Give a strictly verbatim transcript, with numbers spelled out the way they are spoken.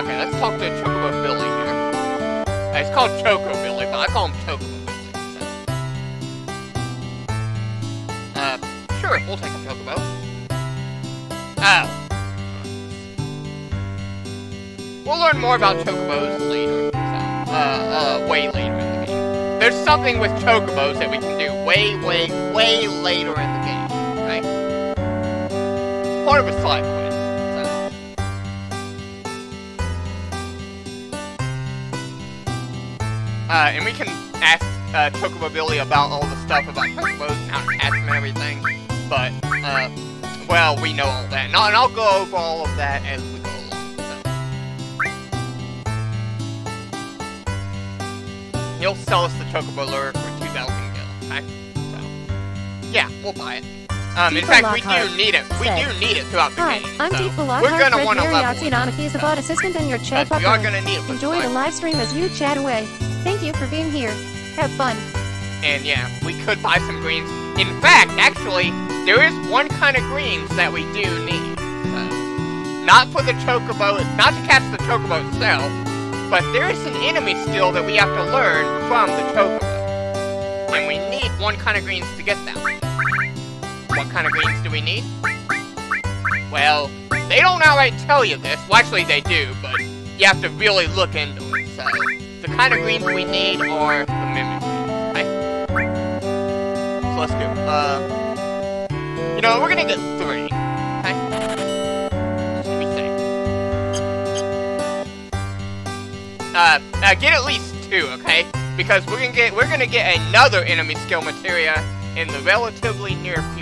Okay, let's talk to Chocobo Billy here. Hey, it's called Chocobo Billy, but I call him Chocobo Billy, so. Uh, sure, we'll take a Chocobo. Oh. We'll learn more about Chocobos later, so. Uh, uh, way later in the game. There's something with Chocobos that we can do way, way, way later in the game, right? It's part of a side quest. Uh, and we can ask uh, Chocobo Billy about all the stuff about Chocobos and how to catch them and everything, but, uh, well, we know all that. And I'll, and I'll go over all of that as we go along, so. He'll sell us the Chocobo Lure for two thousand G I L, okay? So, yeah, we'll buy it. Um, in fact, we do need it. We do need it throughout the game. Hi, I'm Deep Balak. We're gonna want to level it up. He's a bot assistant and your chat bot. We are gonna need it. Enjoy the live stream as you chat away. Thank you for being here. Have fun. And yeah, we could buy some greens. In fact, actually, there is one kind of greens that we do need. So, not for the chocobo, not to catch the chocobo itself, but there is an enemy skill that we have to learn from the chocobo, and we need one kind of greens to get that one. What kind of greens do we need? Well, they don't outright tell you this. Well, actually they do, but you have to really look into it, so. The kind of greens we need are the Mimett Greens, okay? So let's go, uh... you know, we're gonna get three, okay? Just to be safe. Uh, uh, get at least two, okay? Because we're gonna get, we're gonna get another enemy skill materia in the relatively near future.